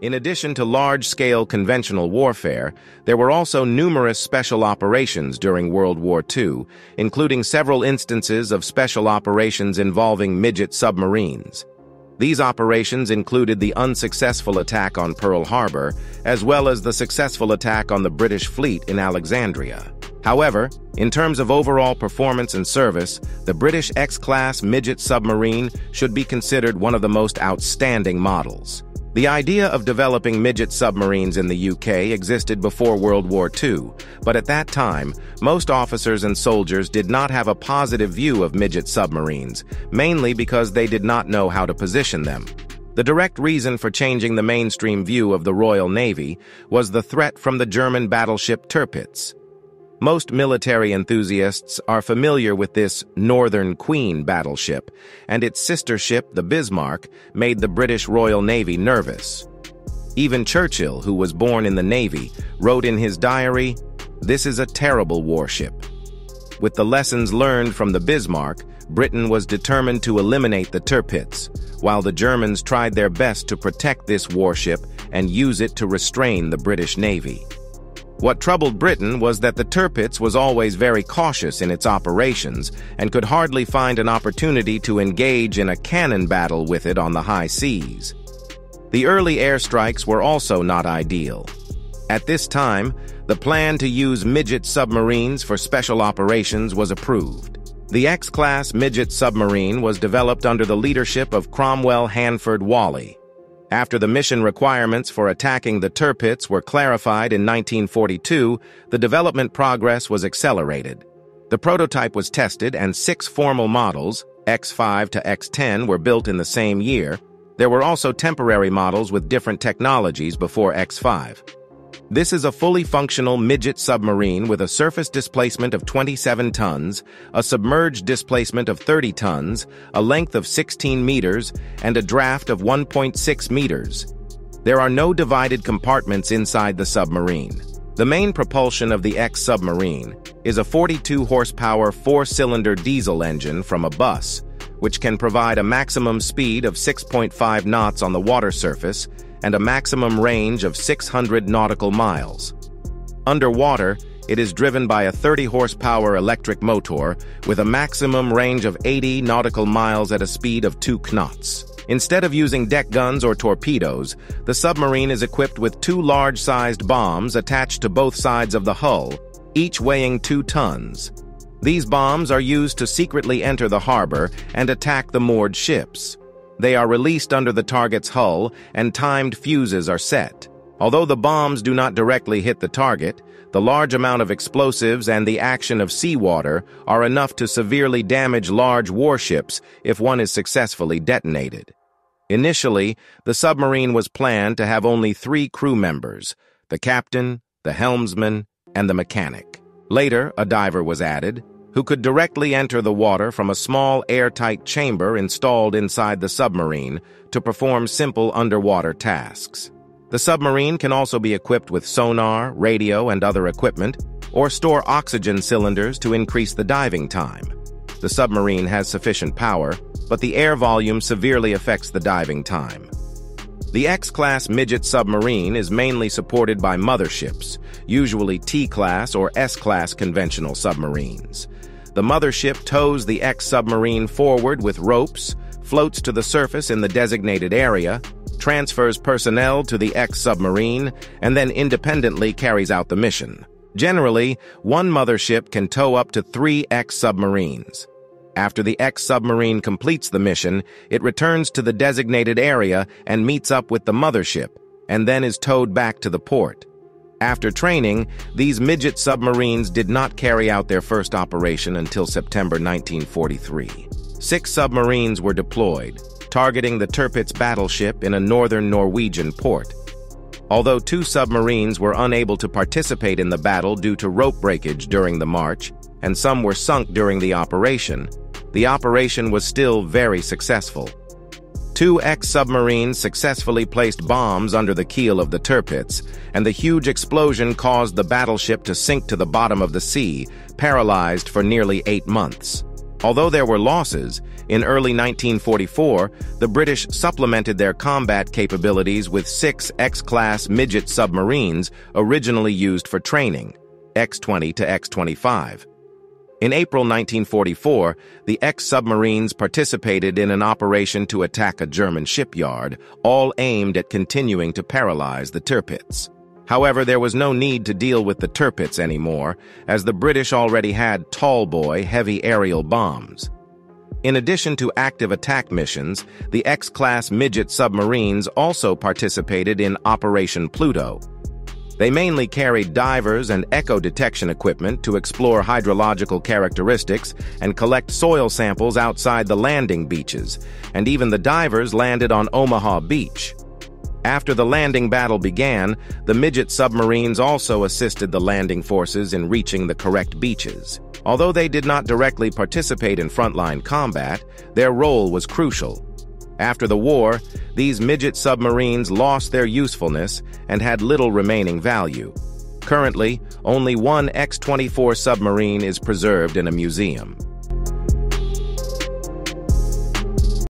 In addition to large-scale conventional warfare, there were also numerous special operations during World War II, including several instances of special operations involving midget submarines. These operations included the unsuccessful attack on Pearl Harbor, as well as the successful attack on the British fleet in Alexandria. However, in terms of overall performance and service, the British X-class midget submarine should be considered one of the most outstanding models. The idea of developing midget submarines in the UK existed before World War II, but at that time, most officers and soldiers did not have a positive view of midget submarines, mainly because they did not know how to position them. The direct reason for changing the mainstream view of the Royal Navy was the threat from the German battleship Tirpitz. Most military enthusiasts are familiar with this Northern Queen battleship, and its sister ship, the Bismarck, made the British Royal Navy nervous. Even Churchill, who was born in the Navy, wrote in his diary, "This is a terrible warship." With the lessons learned from the Bismarck, Britain was determined to eliminate the Tirpitz, while the Germans tried their best to protect this warship and use it to restrain the British Navy. What troubled Britain was that the Tirpitz was always very cautious in its operations and could hardly find an opportunity to engage in a cannon battle with it on the high seas. The early airstrikes were also not ideal. At this time, the plan to use midget submarines for special operations was approved. The X-class midget submarine was developed under the leadership of Cromwell Hanford Wally. After the mission requirements for attacking the Tirpitz were clarified in 1942, the development progress was accelerated. The prototype was tested and 6 formal models, X-5 to X-10, were built in the same year. There were also temporary models with different technologies before X-5. This is a fully functional midget submarine with a surface displacement of 27 tons, a submerged displacement of 30 tons, a length of 16 meters, and a draft of 1.6 meters. There are no divided compartments inside the submarine. The main propulsion of the X submarine is a 42-horsepower 4-cylinder diesel engine from a bus, which can provide a maximum speed of 6.5 knots on the water surface, and a maximum range of 600 nautical miles. Underwater, it is driven by a 30-horsepower electric motor with a maximum range of 80 nautical miles at a speed of 2 knots. Instead of using deck guns or torpedoes, the submarine is equipped with 2 large-sized bombs attached to both sides of the hull, each weighing 2 tons. These bombs are used to secretly enter the harbor and attack the moored ships. They are released under the target's hull, and timed fuses are set. Although the bombs do not directly hit the target, the large amount of explosives and the action of seawater are enough to severely damage large warships if one is successfully detonated. Initially, the submarine was planned to have only 3 crew members: the captain, the helmsman, and the mechanic. Later, a diver was added, who could directly enter the water from a small airtight chamber installed inside the submarine to perform simple underwater tasks. The submarine can also be equipped with sonar, radio, and other equipment, or store oxygen cylinders to increase the diving time. The submarine has sufficient power, but the air volume severely affects the diving time. The X-class midget submarine is mainly supported by motherships, usually T-class or S-class conventional submarines. The mothership tows the X submarine forward with ropes, floats to the surface in the designated area, transfers personnel to the X submarine, and then independently carries out the mission. Generally, one mothership can tow up to 3 X submarines. After the X submarine completes the mission, it returns to the designated area and meets up with the mothership, and then is towed back to the port. After training, these midget submarines did not carry out their first operation until September 1943. 6 submarines were deployed, targeting the Tirpitz battleship in a northern Norwegian port. Although 2 submarines were unable to participate in the battle due to rope breakage during the march, and some were sunk during the operation, the operation was still very successful. 2 X-submarines successfully placed bombs under the keel of the Tirpitz, and the huge explosion caused the battleship to sink to the bottom of the sea, paralyzed for nearly 8 months. Although there were losses, in early 1944, the British supplemented their combat capabilities with 6 X-class midget submarines originally used for training, X-20 to X-25. In April 1944, the X-submarines participated in an operation to attack a German shipyard, all aimed at continuing to paralyze the Tirpitz. However, there was no need to deal with the Tirpitz anymore, as the British already had Tallboy heavy aerial bombs. In addition to active attack missions, the X-class midget submarines also participated in Operation Pluto. They mainly carried divers and echo-detection equipment to explore hydrological characteristics and collect soil samples outside the landing beaches, and even the divers landed on Omaha Beach. After the landing battle began, the midget submarines also assisted the landing forces in reaching the correct beaches. Although they did not directly participate in frontline combat, their role was crucial. After the war, these midget submarines lost their usefulness and had little remaining value. Currently, only one X-24 submarine is preserved in a museum.